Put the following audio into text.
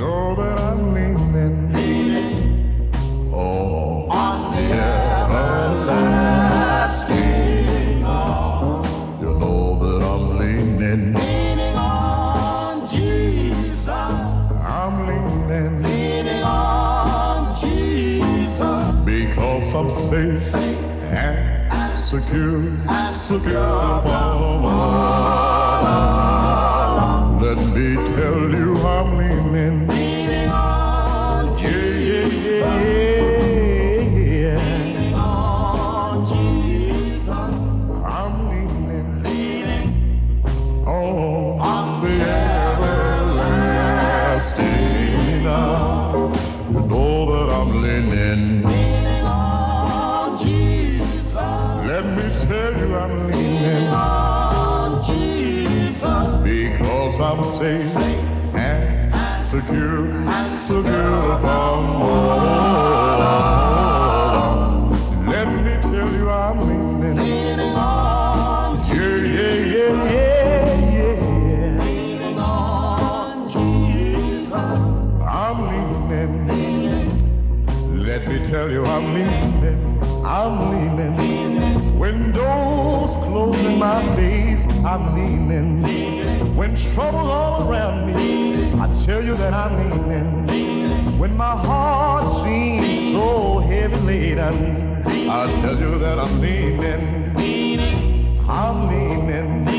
know that I'm leaning, leaning on the everlasting arm. You know that I'm leaning, leaning on Jesus. I'm leaning, leaning on Jesus, because I'm safe and secure, secure for all. Let me tell you, I'm leaning, leaning on Jesus. Leaning on Jesus. I'm leaning, leaning on the everlasting arm. You know that I'm leaning, leaning on Jesus. Let me tell you, I'm leaning on Jesus, because I'm safe and secure, secure from all. Let me tell you, I'm leaning, leaning on Jesus. Yeah. Leaning on Jesus. I'm leaning, leaning. Let me tell you, I'm leaning, I'm leaning, leaning. When doors close in my face, I'm leaning, leaning. When trouble all around me, I tell you that I'm leaning. When my heart seems so heavy laden, I tell you that I'm leaning. I'm leaning.